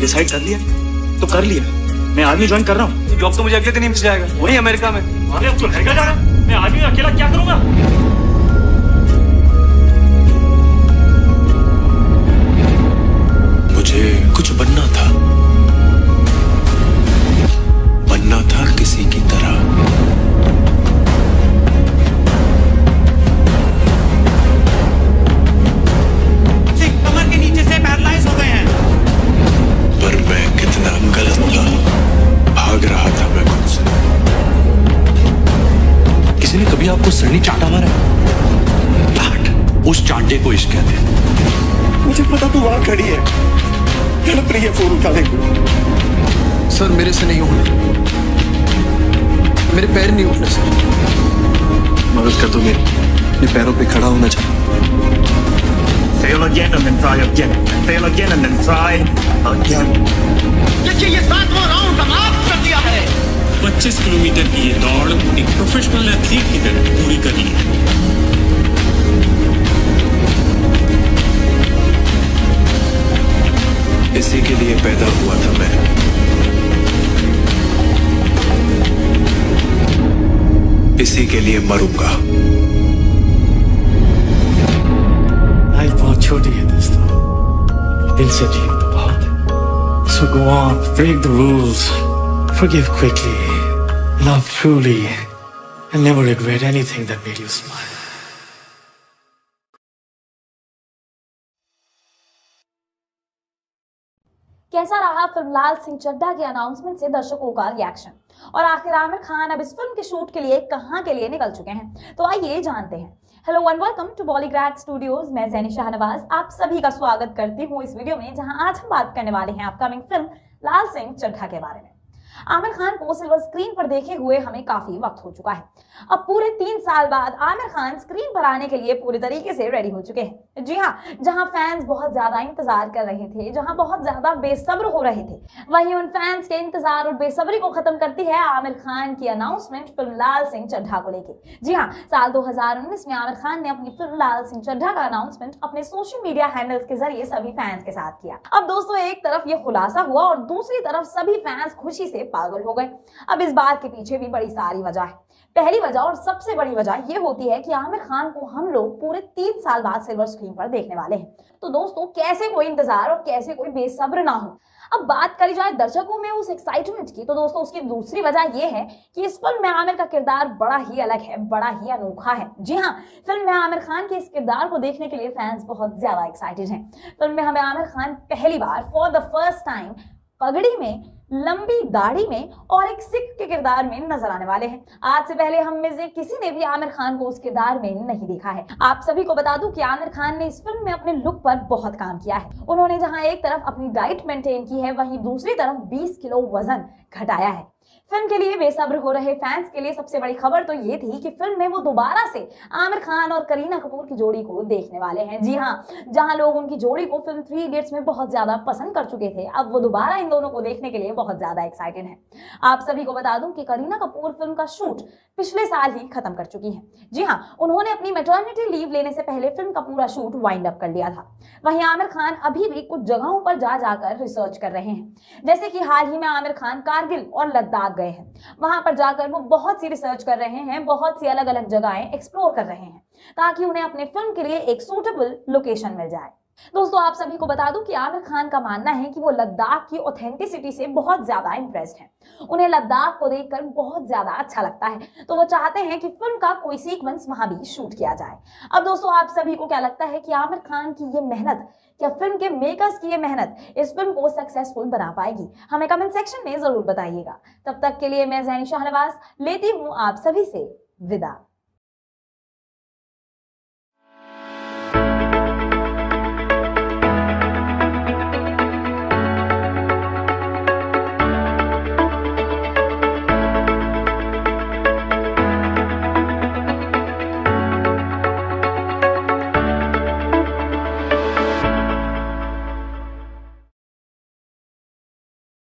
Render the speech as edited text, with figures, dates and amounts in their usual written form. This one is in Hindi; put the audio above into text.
डिसाइड कर लिया तो कर लिया। मैं आर्मी ज्वाइन कर रहा हूँ। जॉब तो मुझे अगले दिन ही मिल जाएगा, वही अमेरिका में। अरे तो लड़का जाना, मैं आर्मी अकेला क्या करूँगा। मुझे कुछ बनना था, किसी की तरह। कमर के नीचे से पैरालाइज हो गए हैं। पर मैं कितना गलत था, भाग रहा था मैं खुद से। किसी ने कभी आपको सरनी चाटा मारा है? चाट, उस चाटे को इश्क कहते हैं। मुझे पता तू वहां खड़ी है, तड़प रही है, फोन उठा ले। सर मेरे से नहीं होगा, मेरे पैर नहीं उठने से। मदद कर दो मेरी, अपने पैरों पे खड़ा होना चाहिए। Fail again and then try again, fail again and then try again। देखिए ये 7वां राउंड समाप्त कर दिया है। 25 किलोमीटर की ये दौड़ एक प्रोफेशनल एथलीट की तरह पूरी करनी है। इसी के लिए पैदा हुआ था मैं। इसी के लिए मरूंगा। लाइफ बहुत छोटी है दोस्तों, दिल से जियो तो बहुत है। So go on, break the rules, forgive quickly, love truly, and never regret anything that made you smile. कैसा रहा फिल्म लाल सिंह चड्ढा के अनाउंसमेंट से दर्शकों का रिएक्शन, और आखिर आमिर खान अब इस फिल्म के शूट के लिए कहां के लिए निकल चुके हैं, तो आइए जानते हैं। Hello and welcome to Bollygram studios, मैं जैनी शाहनवाज आप सभी का स्वागत करती हूं इस वीडियो में, जहां आज हम बात करने वाले हैं अपकमिंग फिल्म लाल सिंह चड्ढा के बारे में। आमिर खान को सिल्वर स्क्रीन पर देखे हुए हमें काफी वक्त हो चुका है। अब पूरे 3 साल बाद आमिर खान स्क्रीन पर आने के लिए पूरी तरीके से रेडी हो चुके हैं। जी हाँ, जहाँ फैंस बहुत ज्यादा इंतजार कर रहे थे, जहाँ बहुत ज्यादा बेसब्र हो रहे थे, वहीं उन फैंस के इंतजार और बेसब्री को खत्म करती है आमिर खान की अनाउंसमेंट फिल्म लाल सिंह चड्ढा को लेकर। जी हाँ, साल 2019 में आमिर खान ने अपनी फिल्म लाल सिंह चड्ढा का अनाउंसमेंट अपने सोशल मीडिया हैंडल्स के जरिए सभी फैंस के साथ किया। अब दोस्तों एक तरफ ये खुलासा हुआ और दूसरी तरफ सभी फैंस खुशी से पागल हो गए। अब इस बात के पीछे भी बड़ी सारी वजह है। पहली वजह और सबसे बड़ी वजह यह होती है कि आमिर खान को हम लोग पूरे 3 साल बाद सिल्वर स्क्रीन पर देखने वाले हैं। तो दोस्तों कैसे कोई इंतजार और कैसे कोई बेसब्र ना हो। अब बात करी जाए दर्शकों में उस एक्साइटमेंट की, तो दोस्तों उसकी दूसरी वजह यह है कि इस फिल्म में आमिर का किरदार बड़ा ही अलग है, बड़ा ही अनोखा है। जी हाँ, फिल्म में आमिर खान के इस किरदार को देखने के लिए फैंस बहुत ज्यादा एक्साइटेड हैं। फिल्म में हमें आमिर खान पहली बार फॉर द फर्स्ट टाइम पगड़ी में, लंबी दाढ़ी में और एक सिख के किरदार में नजर आने वाले हैं। आज से पहले हम में से किसी ने भी आमिर खान को उस किरदार में नहीं देखा है। आप सभी को बता दूं कि आमिर खान ने इस फिल्म में अपने लुक पर बहुत काम किया है। उन्होंने जहां एक तरफ अपनी डाइट मेंटेन की है, वहीं दूसरी तरफ 20 किलो वजन घटाया है। फिल्म के लिए बेसब्र हो रहे फैंस के लिए सबसे बड़ी खबर तो ये थी कि फिल्म में वो दोबारा से आमिर खान और करीना कपूर की जोड़ी को देखने वाले हैं। जी हाँ, जहाँ लोग उनकी जोड़ी को फिल्म 3 इडियट्स में बहुत ज्यादा पसंद कर चुके थे, अब वो दोबारा इन दोनों को देखने के लिए बहुत ज्यादा एक्साइटेड हैं। आप सभी को बता दूं कि करीना कपूर फिल्म का शूट पिछले साल ही खत्म कर चुकी है। जी हाँ, उन्होंने अपनी मैटरनिटी लीव लेने से पहले फिल्म का पूरा शूट वाइंड अप कर लिया था। वहीं आमिर खान अभी भी कुछ जगहों पर जाकर रिसर्च कर रहे हैं, जैसे कि हाल ही में आमिर खान कारगिल और लद्दाख गए हैं। वहां पर जाकर वो बहुत सी रिसर्च कर रहे हैं, बहुत सी अलग अलग जगहें एक्सप्लोर कर रहे हैं, ताकि उन्हें अपने फिल्म के लिए एक सूटेबल लोकेशन मिल जाए। दोस्तों आप सभी को बता दूं कि आमिर खान का मानना है कि वो लद्दाख की ऑथेंटिसिटी से बहुत ज्यादा इंप्रेस्ड हैं। उन्हें लद्दाख को देखकर बहुत ज्यादा अच्छा लगता है, तो वो चाहते हैं कि फिल्म का कोई सीक्वेंस वहां भी शूट किया जाए। अब दोस्तों आप सभी को क्या लगता है कि आमिर खान की ये मेहनत, क्या फिल्म के मेकर्स की ये मेहनत इस फिल्म को सक्सेसफुल बना पाएगी? हमें कमेंट सेक्शन में जरूर बताइएगा। तब तक के लिए मैं जैनी शाहनवाज लेती हूँ आप सभी से विदा।